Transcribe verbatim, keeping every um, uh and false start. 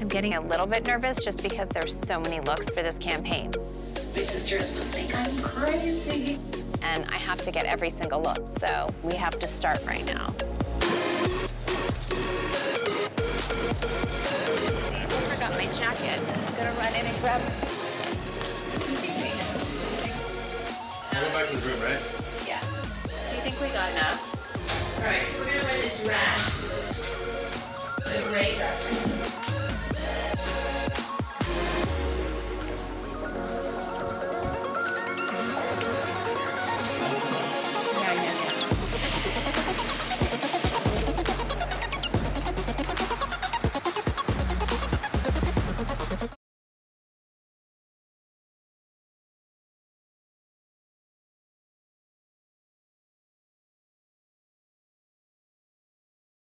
I'm getting a little bit nervous just because there's so many looks for this campaign. My sisters must think I'm crazy. And I have to get every single look, so we have to start right now. I forgot my jacket. I'm gonna run in and grab it. We're back to the room, right? Yeah. Do you think we got enough? All right, we're gonna wear the dress.